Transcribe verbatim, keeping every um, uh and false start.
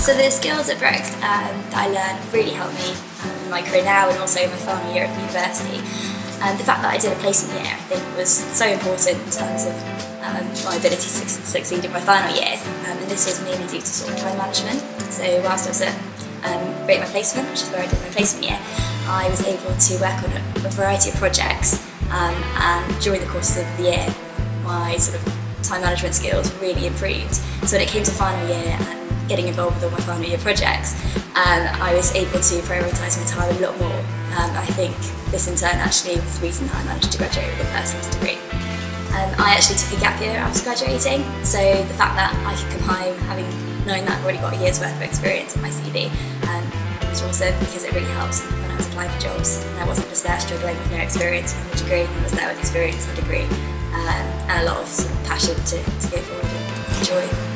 So the skills at Brookes um, that I learned really helped me um, in my career now and also in my final year at university. And the fact that I did a placement year I think was so important in terms of um, my ability to succeed in my final year. Um, and this was mainly due to sort of time management. So whilst I was at um, Rate My Placement, which is where I did my placement year, I was able to work on a variety of projects um, and during the course of the year my sort of time management skills really improved. So when it came to final year and getting involved with all my final year projects, um, I was able to prioritise my time a lot more. Um, I think this in turn actually was the reason that I managed to graduate with a first class degree. Um, I actually took a gap year after graduating, so the fact that I could come home having known that I've already got a year's worth of experience in my C V um, was awesome because it really helps when I was applying for jobs and I wasn't just there struggling with no experience and a degree, I was there with experience and a degree um, and a lot of, sort of passion to, to go forward and enjoy.